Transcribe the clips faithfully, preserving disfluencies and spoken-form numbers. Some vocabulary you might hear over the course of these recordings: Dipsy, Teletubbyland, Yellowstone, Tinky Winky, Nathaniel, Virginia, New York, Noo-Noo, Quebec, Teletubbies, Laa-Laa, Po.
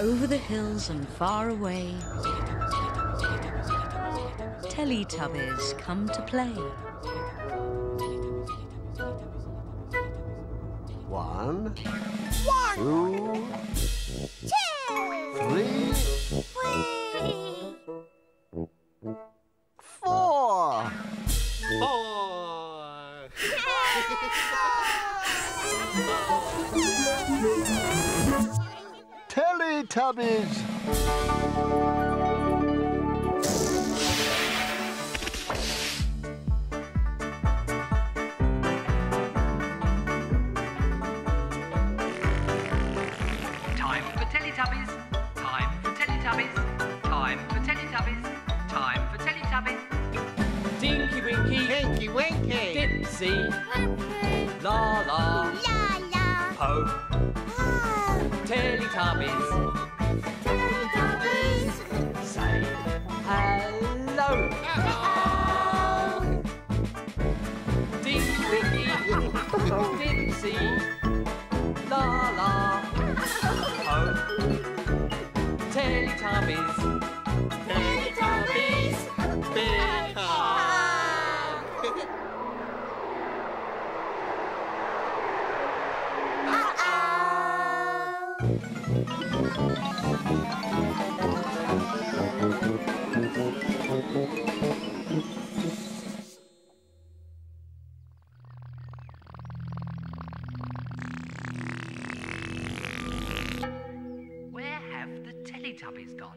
over the hills and far away, Teletubbies come to play. One, One. two, two. Three, three, four, four. Teletubbies. Time for Teletubbies. Time for Teletubbies. Time for Teletubbies. Time for Teletubbies. Tinky Winky. Tinky Winky. Dipsy. Laa-Laa. Laa-Laa. Po. Teletubbies. Teletubbies. Say hello. Hello. Tinky Winky. Dipsy. Laa-Laa. Oh. Teletubbies. Teletubbies. Big hug. Where have the Teletubbies gone?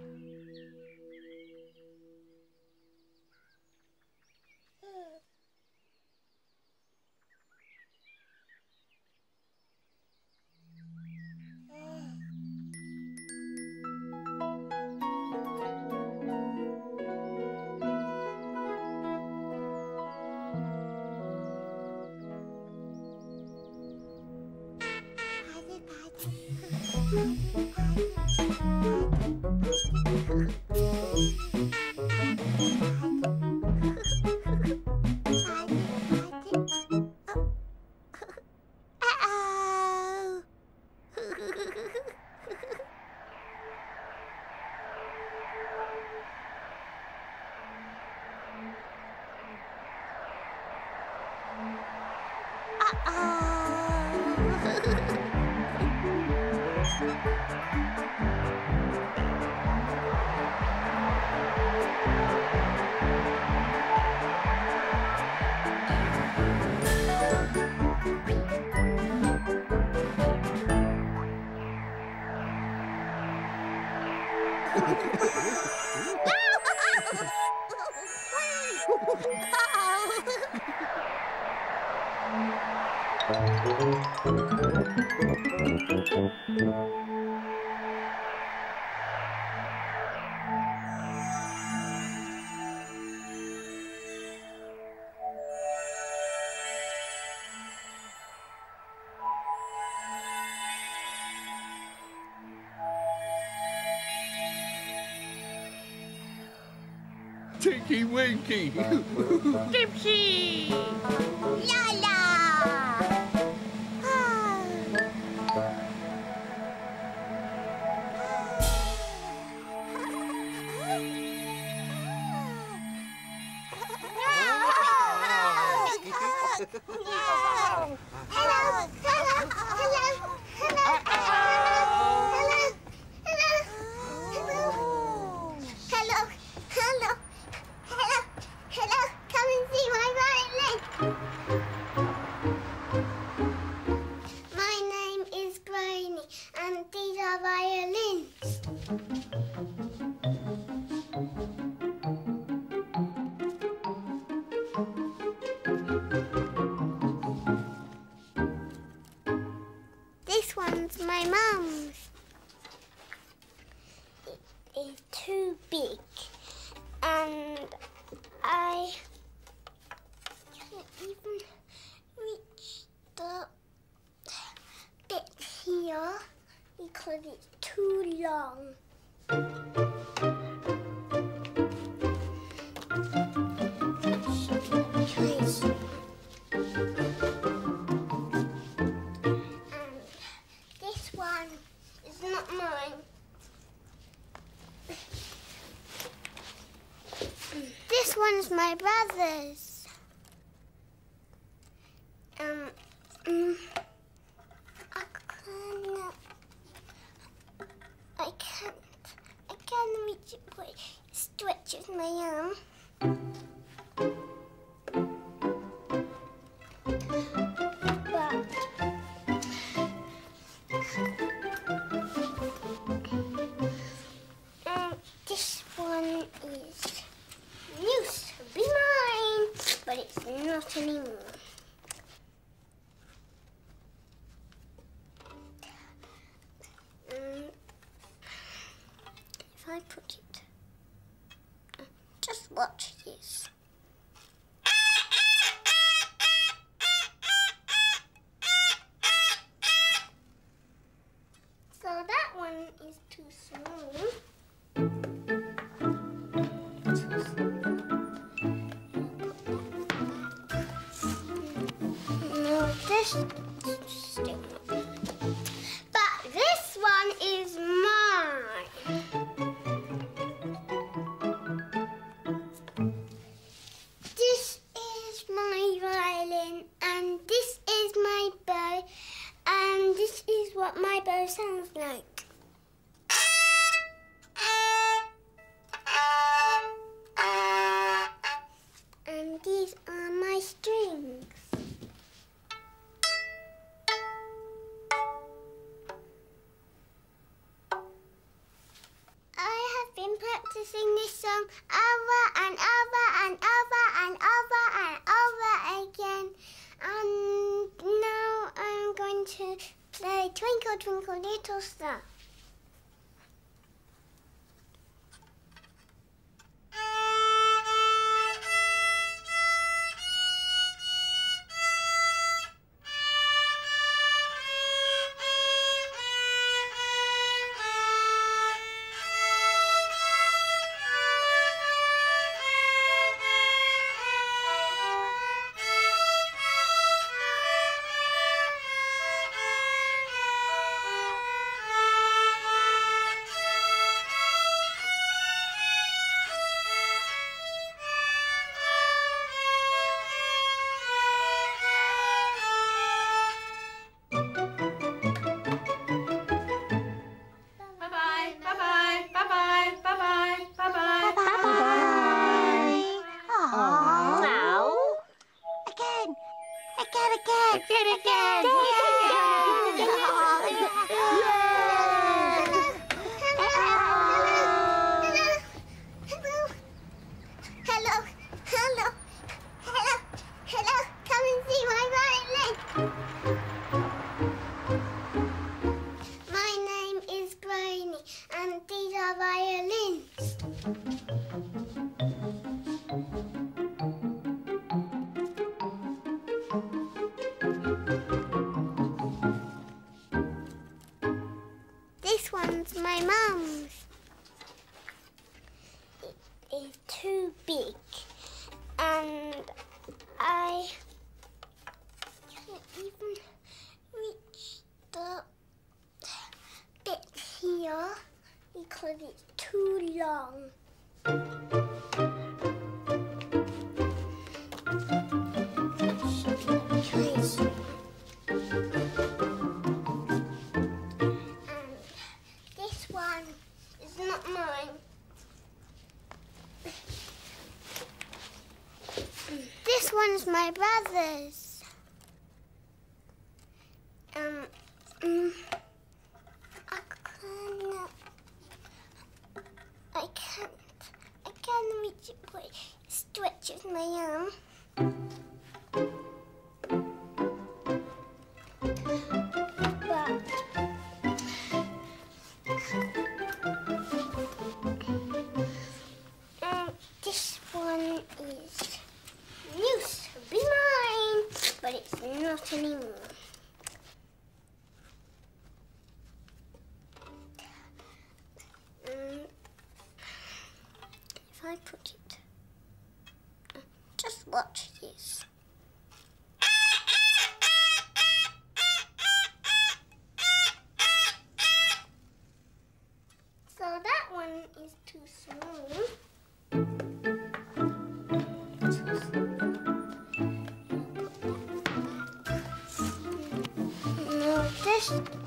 Tinky Winky! Dipsy! Laa-Laa! Ah. Hello! Hello! Hello! Because it's too long. And this one is not mine. my brothers. Um, um I can't. I can't. I can't reach it, but stretch with my arm. Anymore. Um, if I put it, uh, just watch this. So that one is too small. But this one is mine. This is my violin, and this is my bow, and this is what my bow sounds like. Practicing this song over and over and over and over and over again. And now I'm going to play Twinkle Twinkle Little Star. My mum's. It is too big, and I can't even reach the bit here because it's too long. This one's my brother's. Um, um I can't. I can't. I can't reach it, but it stretches my arm. Not anymore. Um, if I put it, uh, just watch this. So that one is too small. stupid.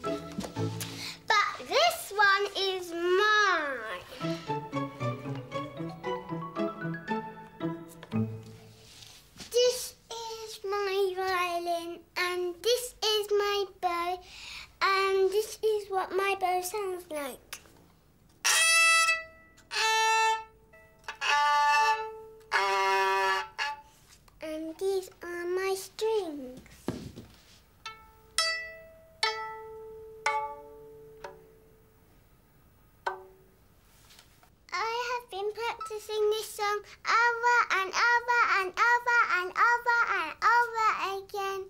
But this one is mine. This is my violin, and this is my bow, and this is what my bow sounds like. These are my strings. I have been practicing this song over and over and over and over and over again.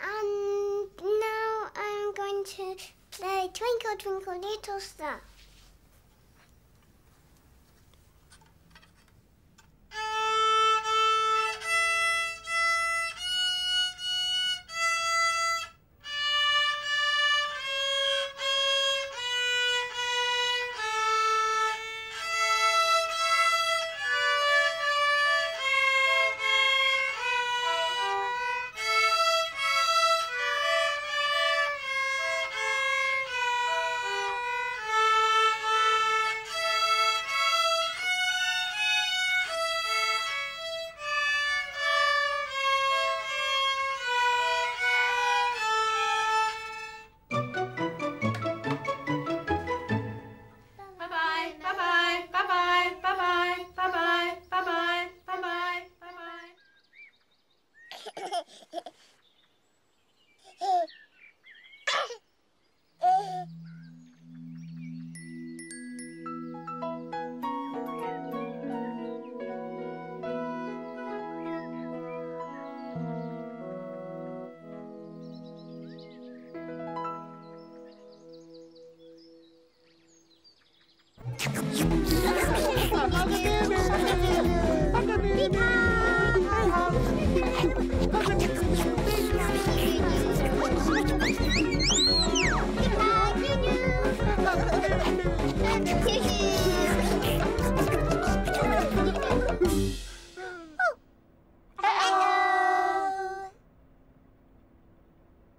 And now I'm going to play Twinkle Twinkle Little Star.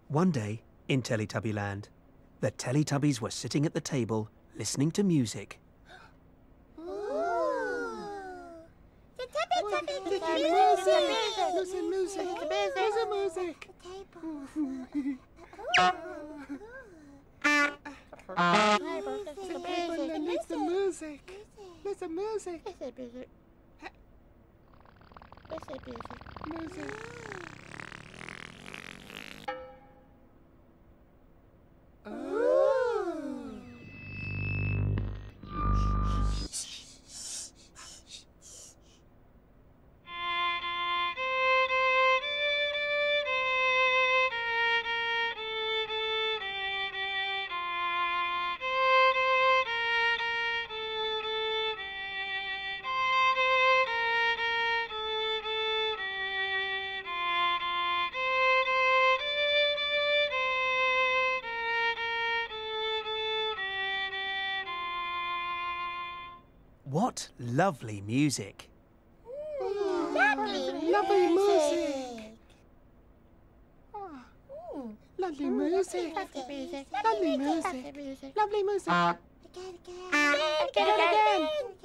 One day, in Teletubbyland, the Teletubbies were sitting at the table, listening to music. What lovely music! Ooh, lovely, lovely music! Oh, ooh, lovely music! Lovely music! Lovely music! Lovely music! Again, again, again, again! Oh.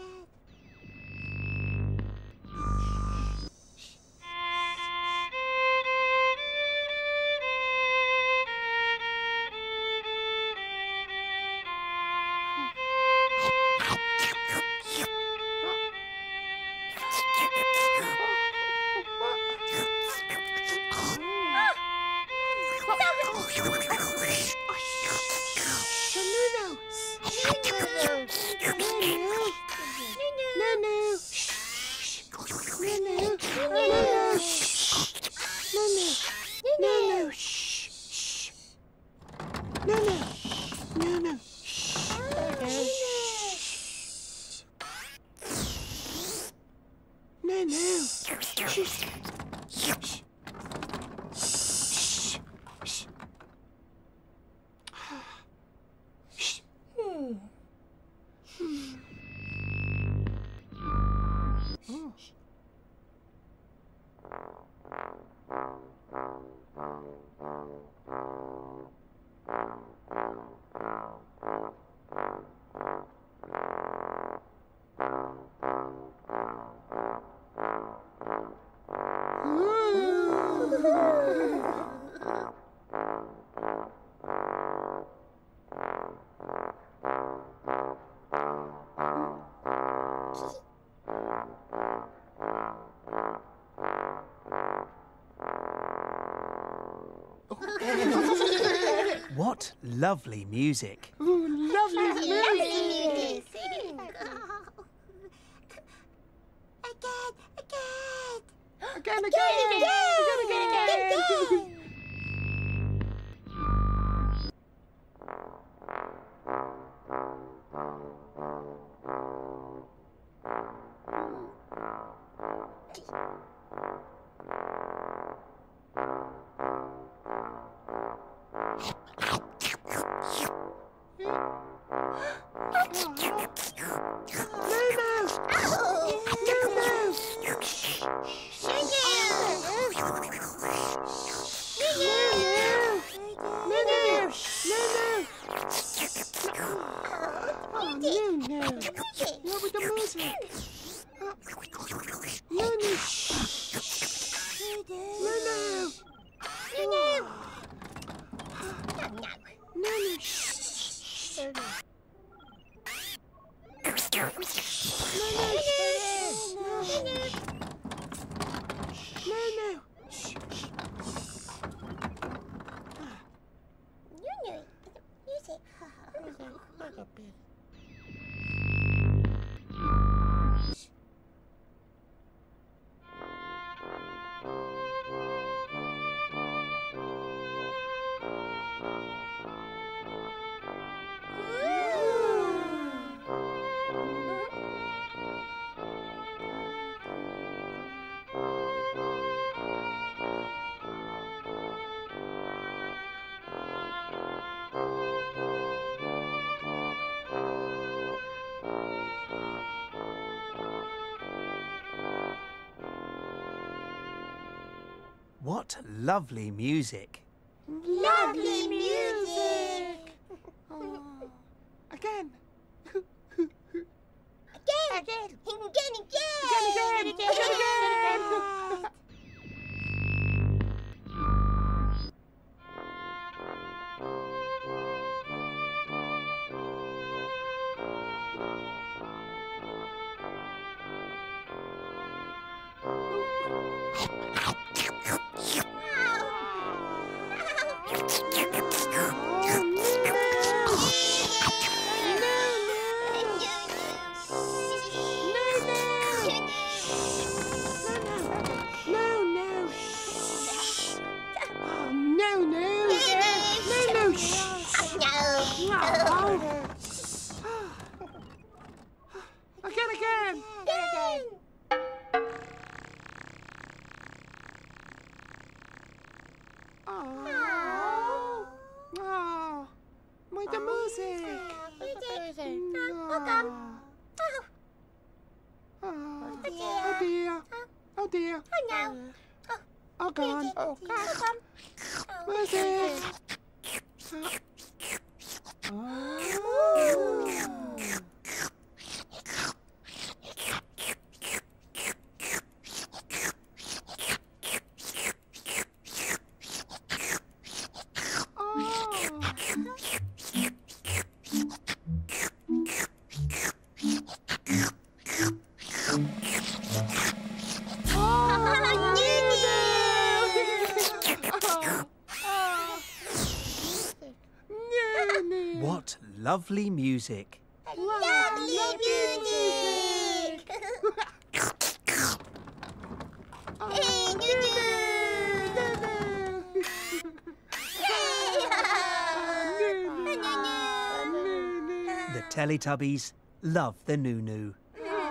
What lovely music. Ooh, lovely music. Again, again. Again, again. Again, again. Again, again. What lovely music. Lovely music. Oh. Again. Again. Again. Again, again. Again, again. Again, again. Lovely music. Lovely music. Hey, Noo-Noo. The Teletubbies love the Noo-Noo. Uh-oh.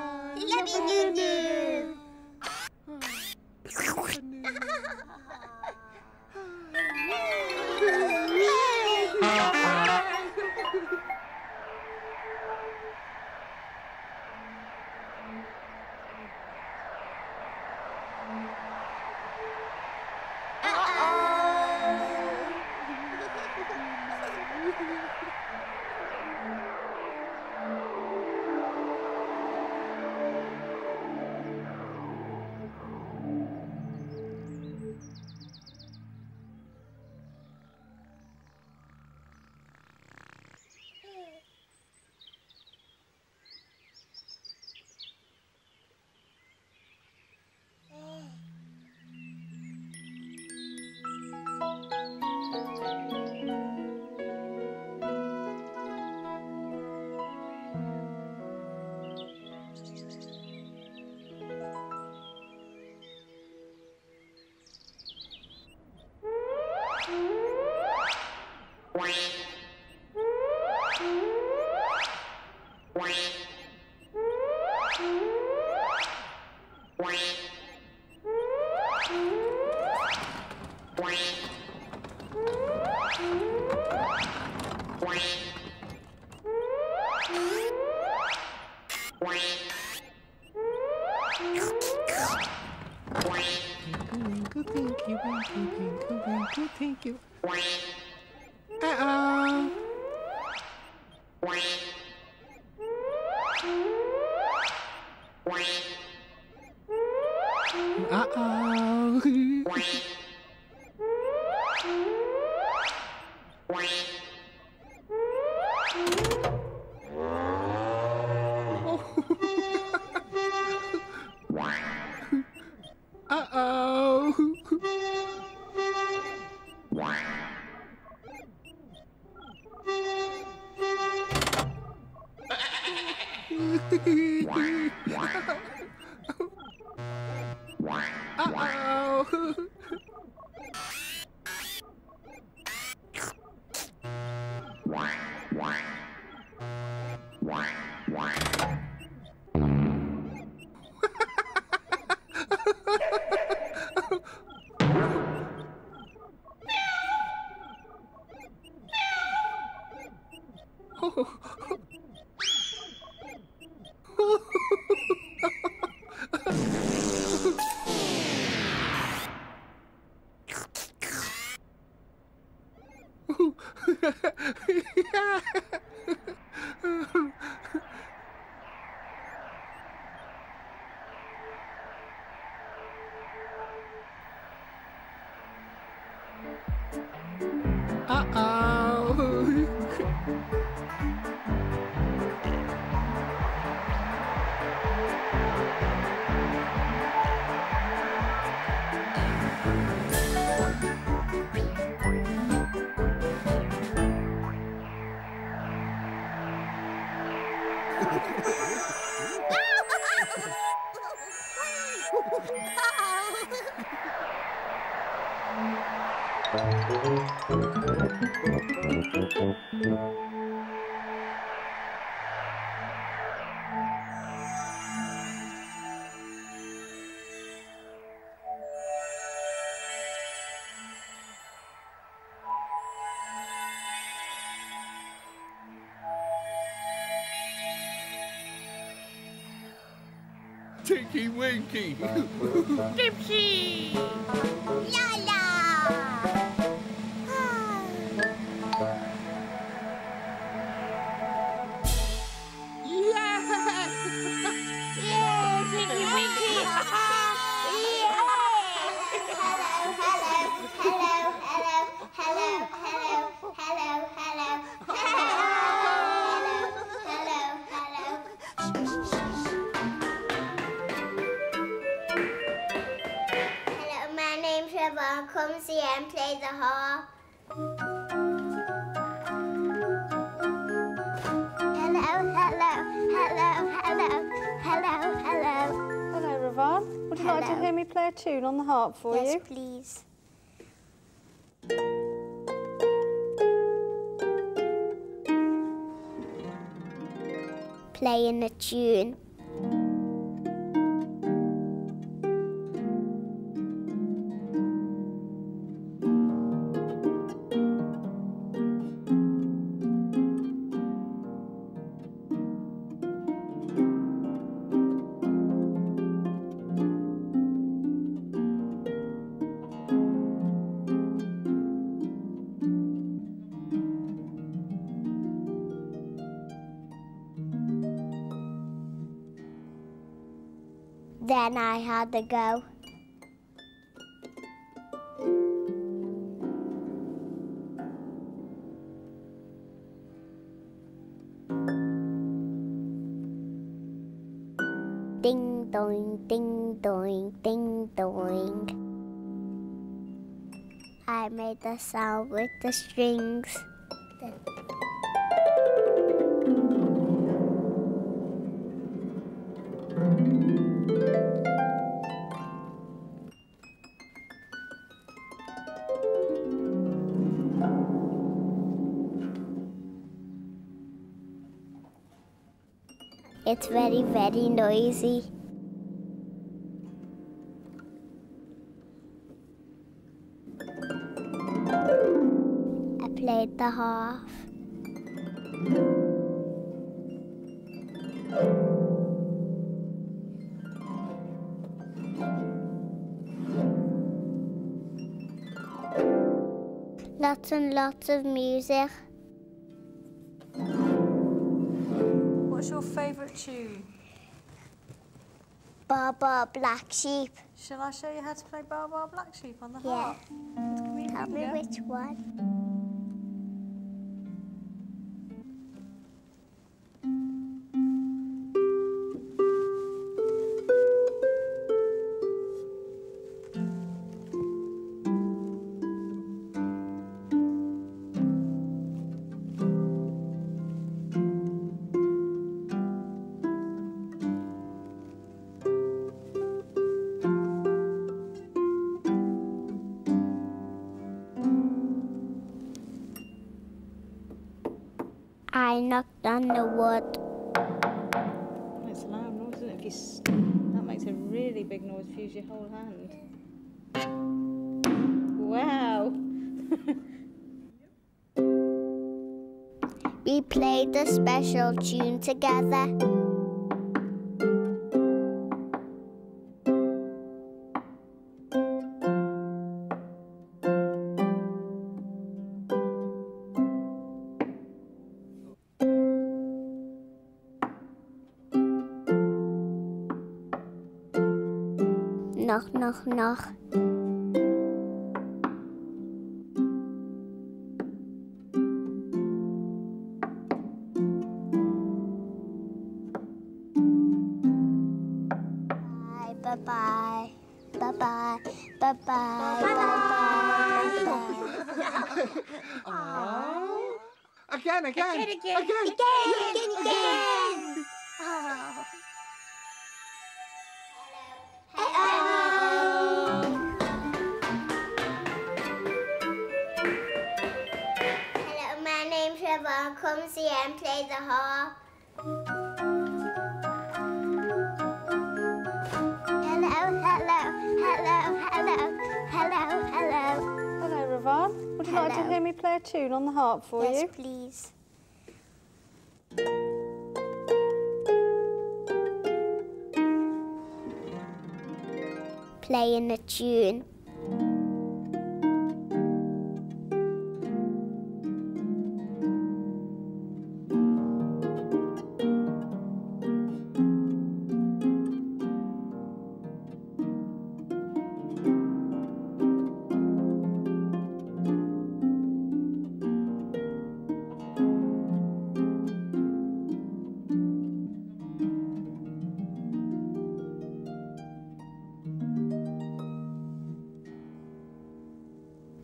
Tinky Winky! Dipsy! Laa-Laa! Yes! Yeah, Tinky Winky! Yeah! Hello, hello, hello, hello, hello, hello, hello, hello, hello! Come see and play the harp. Hello, hello, hello, hello, hello, hello. Hello, Ravon. Would you hello. like to hear me play a tune on the harp for yes, you? Yes, please. Playing a tune. Then I had to go. Ding doing, ding doing, ding doing. I made the sound with the strings. It's very, very noisy. I played the harp. Lots and lots of music. What's your favourite tune? Ba Ba Black Sheep. Shall I show you how to play Ba Ba Black Sheep on the harp? Yeah. Tell me which one. I knocked on the wood. That's a loud noise, isn't it? If you s that makes a really big noise if you use your whole hand. Wow! We played a special tune together. Knock, knock, knock. Bye, bye, bye, bye, bye, bye, bye, bye, bye. Again, again, again, again, again, again, again. Oh. Come see and play the harp. Hello, hello, hello, hello, hello, hello. Hello, Ravon. Would you hello. like to hear me play a tune on the harp for yes, you? Yes, please. Playing a tune.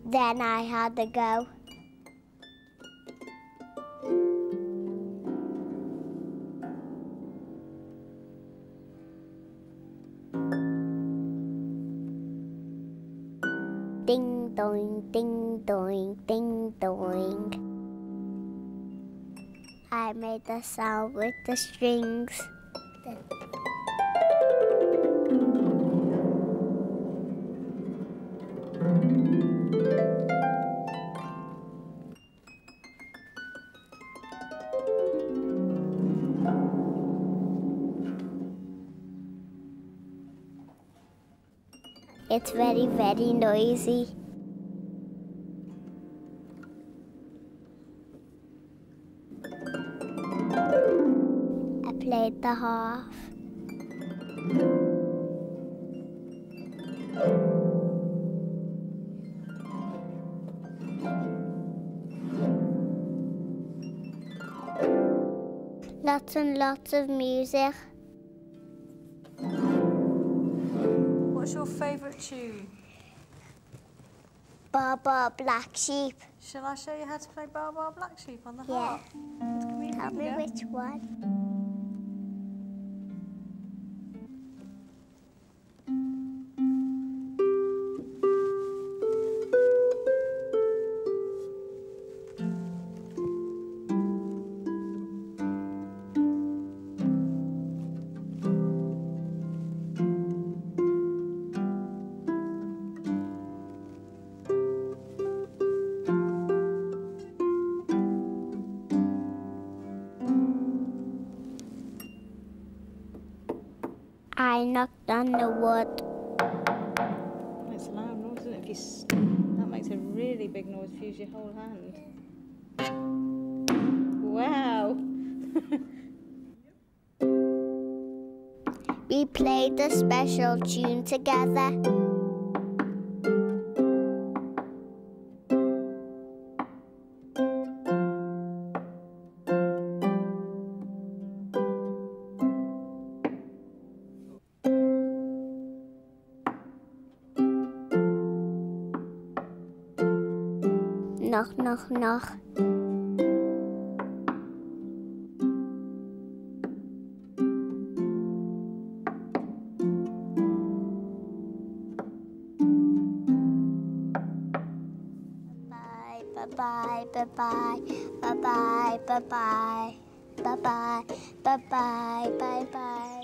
Then I had to go. Ding doing, ding doing, ding doing. I made the sound with the strings. It's very, very noisy. I played the harp. Lots and lots of music. What's your favourite tune? Ba Ba Black Sheep. Shall I show you how to play Ba Ba Black Sheep on the harp? Yeah. Tell me which one. I knocked on the wood. That's loud noise, isn't it? If you s that makes a really big noise, fuse your whole hand. Wow! We played a special tune together. Knock, knock, knock. Bye bye bye bye bye bye bye bye bye bye bye bye bye.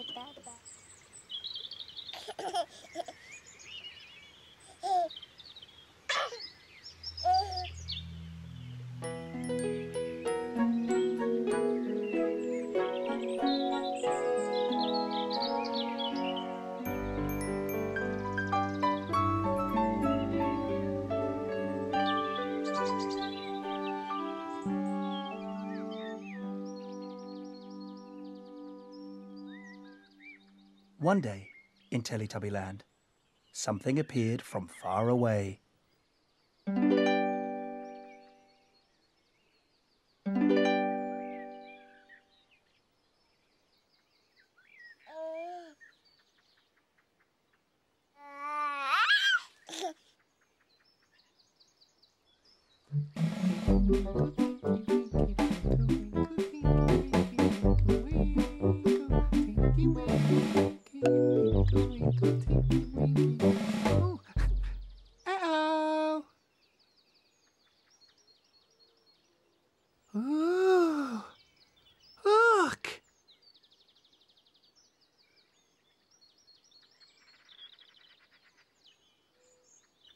One day, in Teletubbyland, something appeared from far away.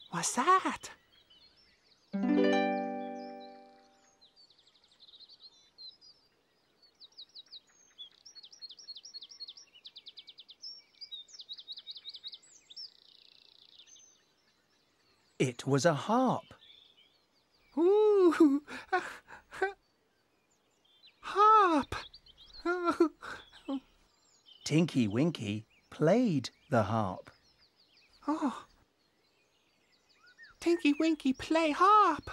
What's that? It was a harp. Ooh, a, a harp. Tinky Winky played the harp. Oh. Tinky Winky play harp.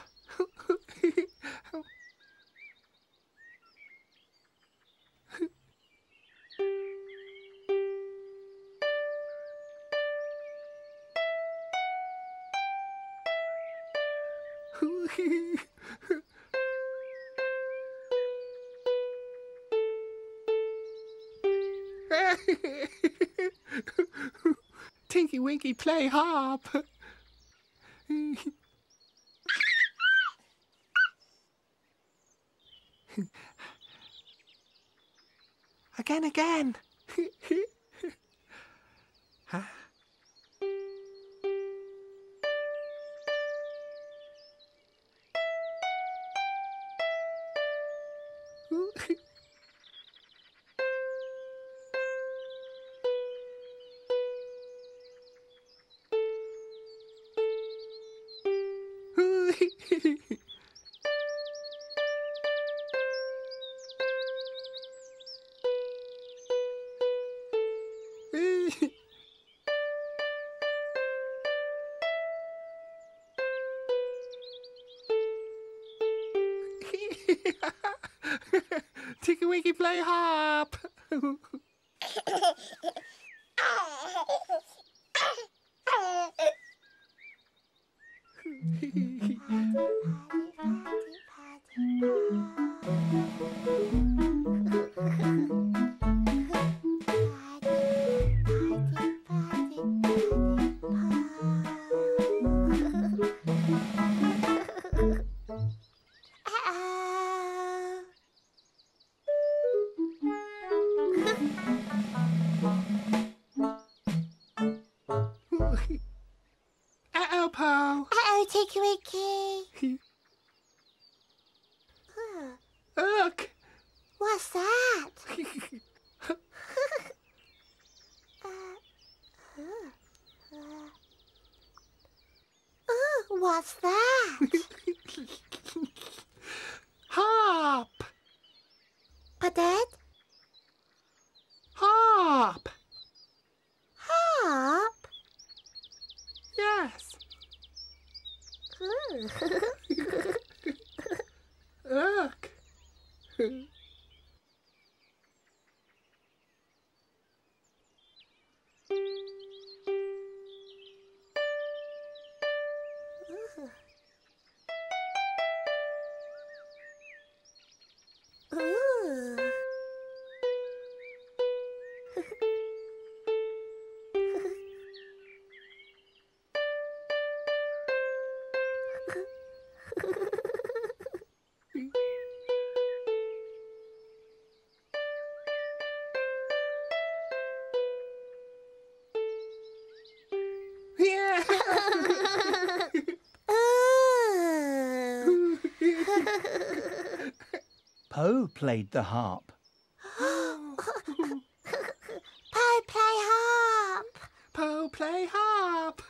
Tinky Winky play harp. Again, again. Huh? Tinky Winky play harp. Uh-oh, Po. Uh-oh, Tinky Winky. Look. What's that? uh Po played the harp. Po play harp. Po play harp.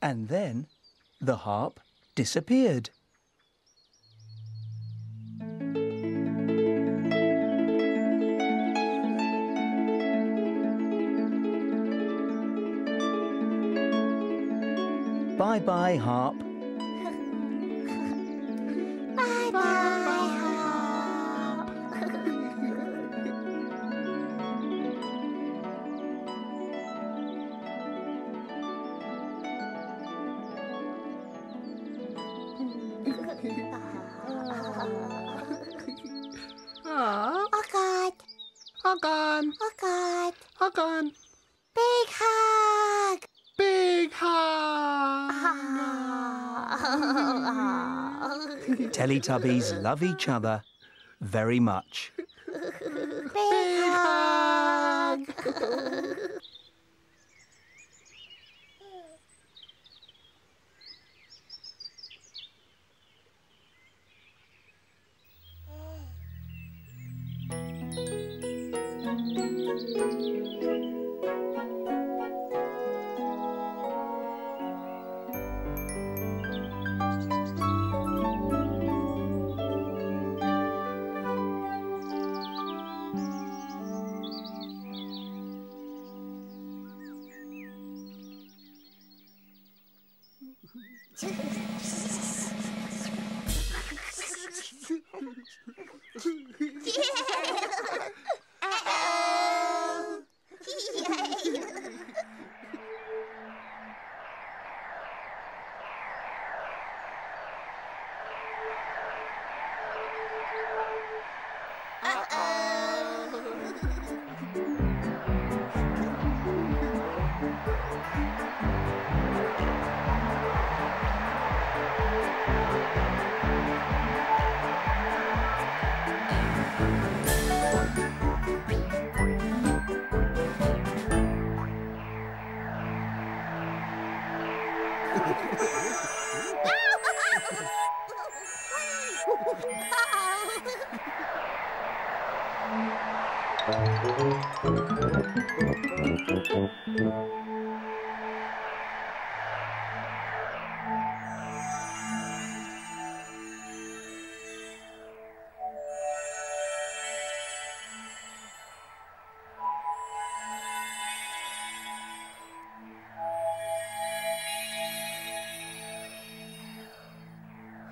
And then the harp disappeared. Bye-bye, harp. Teletubbies love each other very much. Big hug!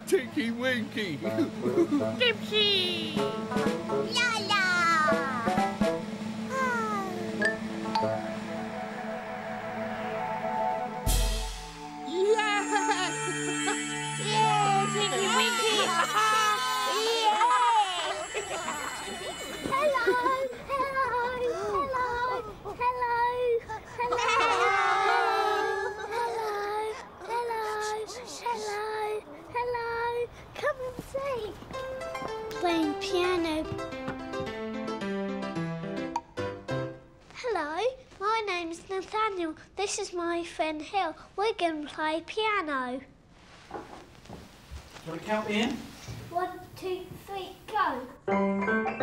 Tinky Winky! Dipsy! Laa-Laa! Hello, hello, hello, hello, hello, hello, hello, hello, hello. Come and see. Playing piano. Hello, my name's Nathaniel. This is my friend Hill. We're going to play piano. Do you want to count me in? One, two, three, go.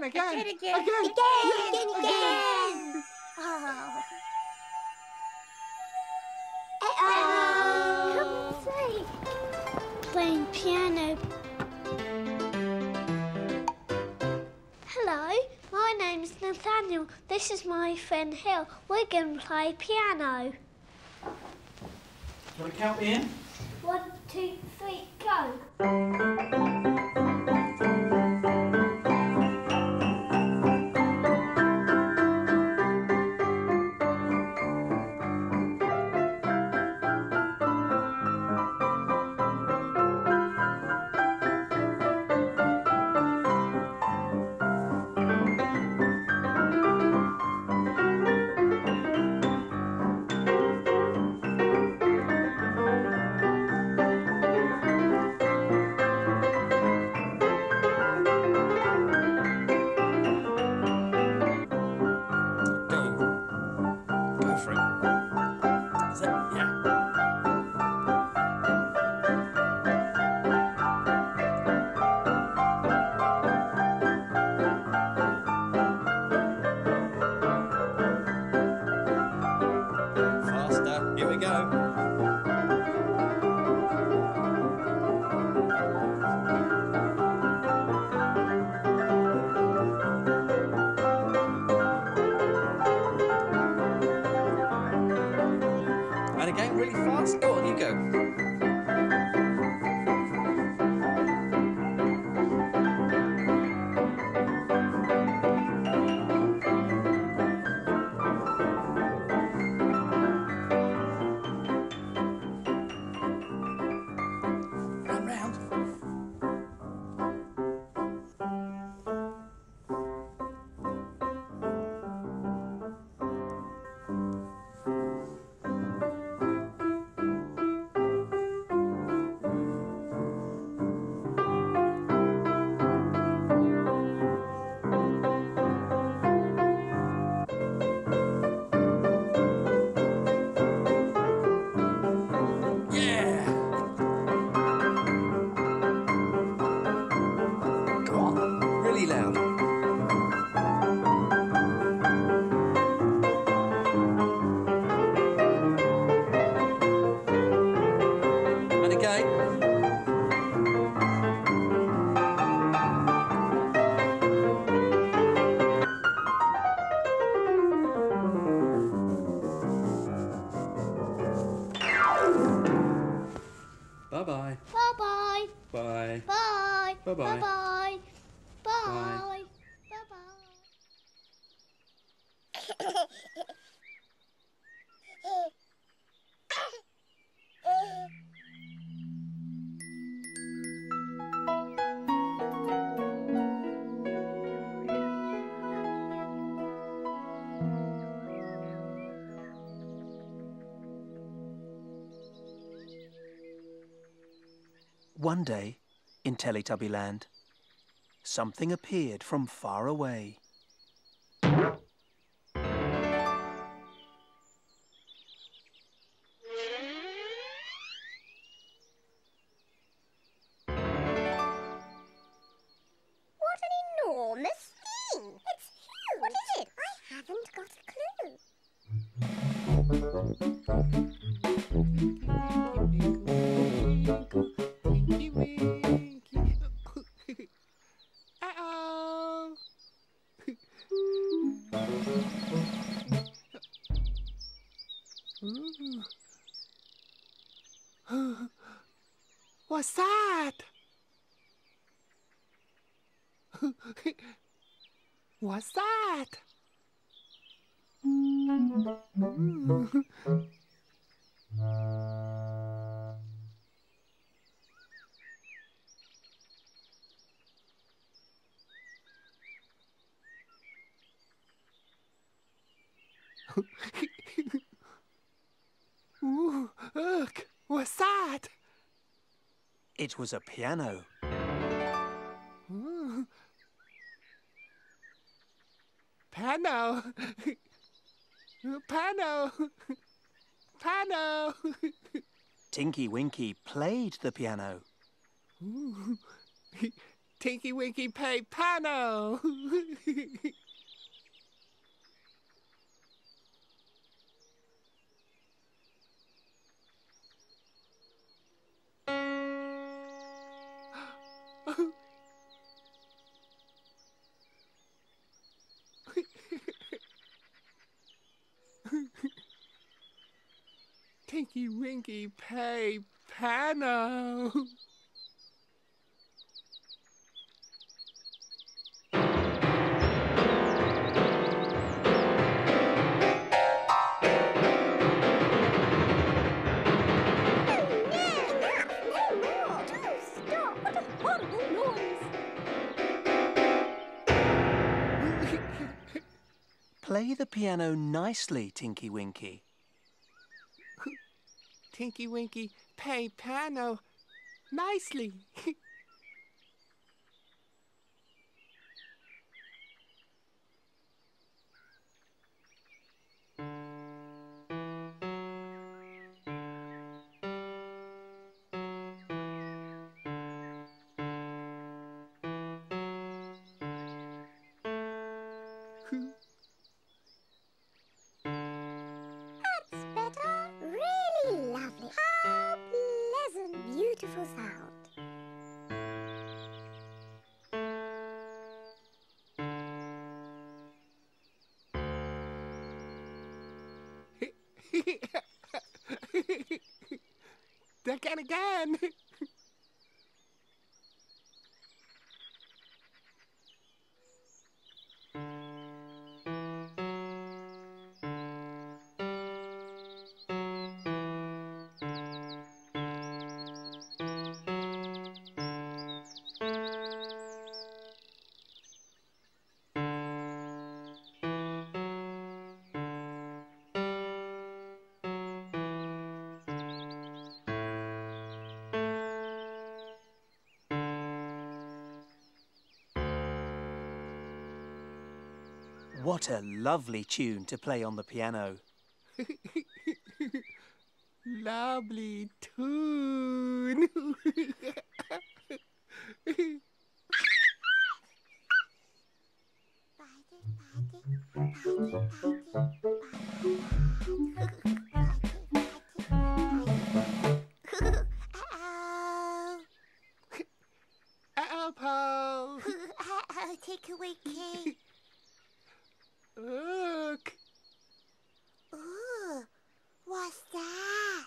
Again, again, again, again, again, again, again, again. Oh. Hello. Come and see. Playing piano. Hello, my name's Nathaniel. This is my friend Hill. We're going to play piano. Do you want to count me in? One, two, three, go. Teletubbyland. And again. Bye-bye. Bye-bye. Bye. Bye. Bye-bye. Bye-bye. Bye. Bye-bye. One day, in Teletubbyland, something appeared from far away. What an enormous thing! It's huge! What is it? I haven't got a clue. Tinky Winky. Uh-oh. What's that? What's that? Ooh, look, what's that? It was a piano. Ooh. Piano. Piano. Piano. Tinky Winky played the piano. Ooh. Tinky Winky played piano. Tinky Winky play piano. Play the piano nicely, Tinky Winky. Tinky Winky, play piano nicely. Duck and again. What a lovely tune to play on the piano. Lovely tune. Uh-oh. Uh-oh, Po. Uh-oh, take away cake. Look. Ooh, what's that?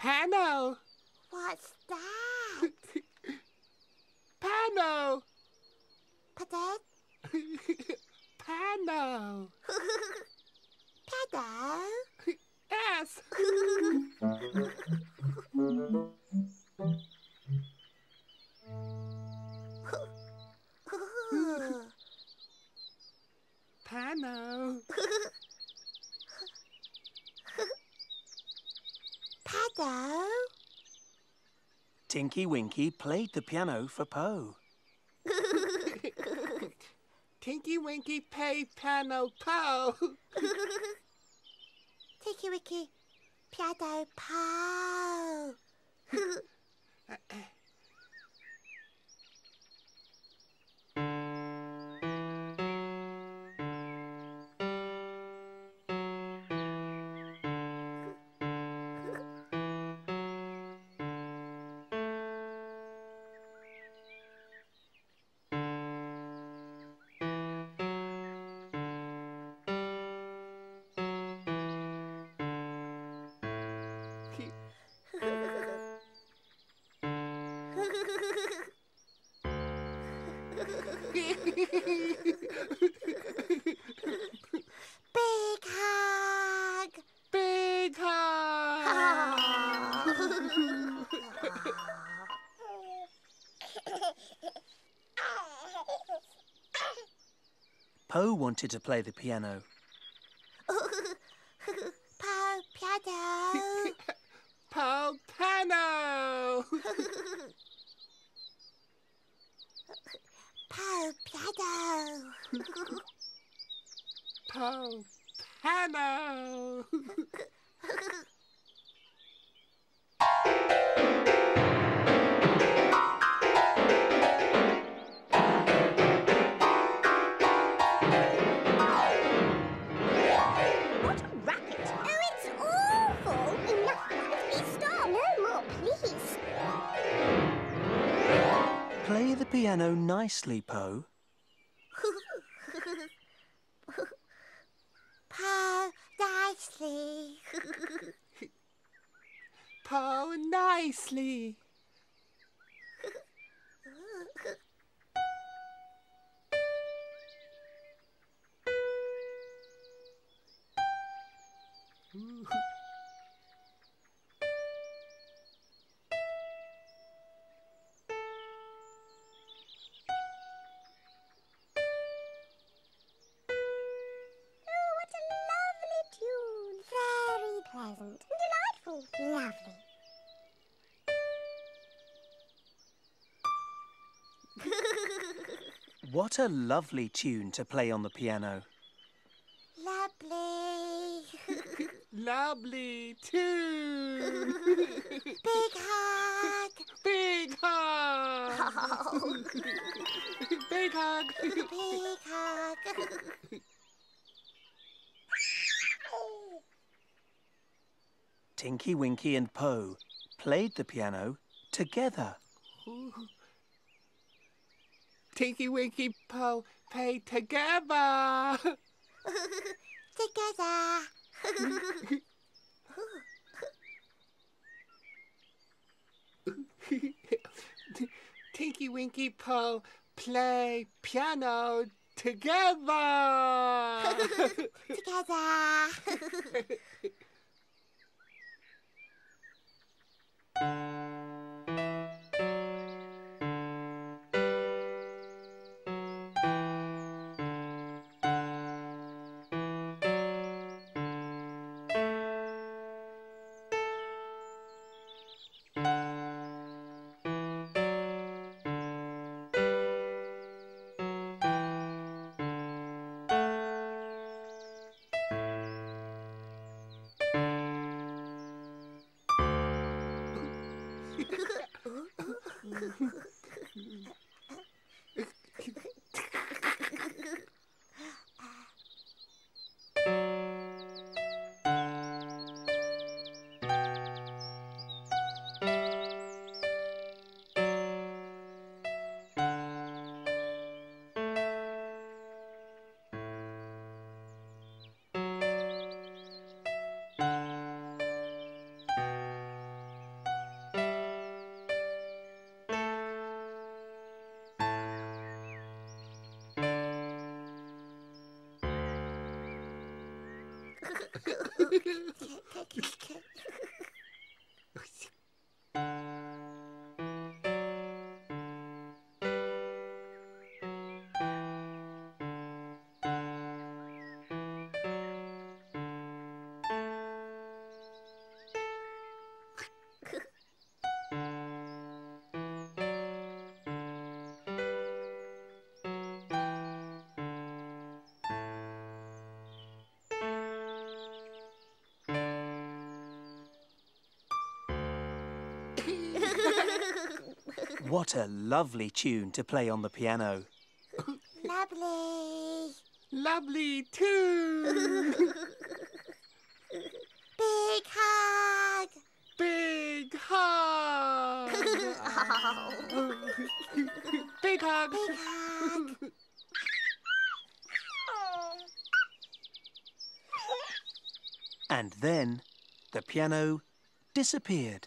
Pano. What's that? Pano. Pano. Pano. Pano. Yes. Pano. Pano. Tinky Winky played the piano for Po. Tinky Winky play piano Po. Tinky Winky piano Po. uh, uh. Big hug! Big hug! Po wanted to play the piano. Po piano! Po piano! Po piano. Po piano. What a racket! Oh, it's awful! Enough, please stop! No more, please. Play the piano nicely, Po. Po nicely. Po nicely. Pleasant and delightful. Lovely. What a lovely tune to play on the piano. Lovely. Lovely tune. Big hug. Big hug. Oh. Big hug. Big hug. Tinky Winky and Po played the piano together. Ooh. Tinky Winky Po played together. Together. Tinky Winky Po play piano together. Together. What a lovely tune to play on the piano. Lovely. Lovely tune. Big hug. Big hug. Oh. Big hug. Big hug. And then the piano disappeared.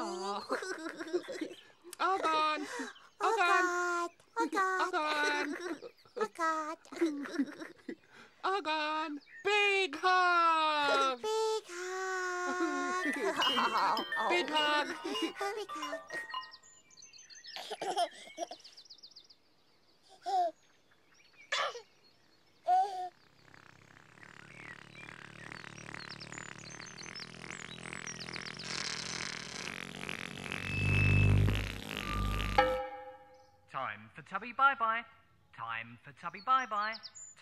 Oh, oh God. Oh God. Oh God. Oh God. Oh God. Big hug. Big hug. Big hug. Time for Tubby bye-bye. Time for Tubby bye-bye.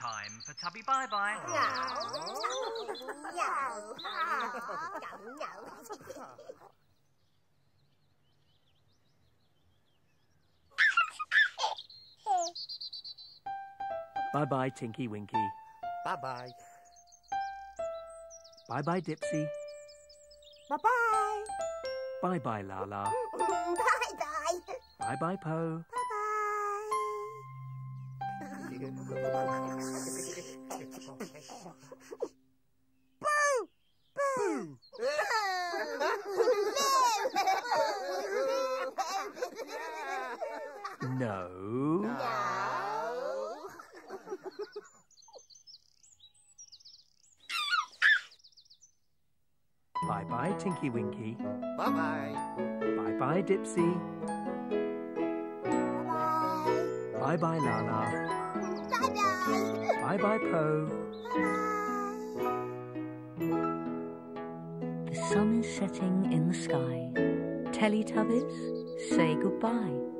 Time for Tubby bye-bye. No. No. No. No. No. Bye-bye, Tinky Winky. Bye-bye. Bye-bye, Dipsy. Bye-bye. Bye-bye, Laa-Laa. Bye-bye. Bye-bye, Po. Boo! Boo! No. No. Bye-bye, Tinky Winky. Bye-bye. Bye-bye, Dipsy. Bye-bye. Bye-bye, Laa-Laa. Bye bye, Po. The sun is setting in the sky. Teletubbies, say goodbye.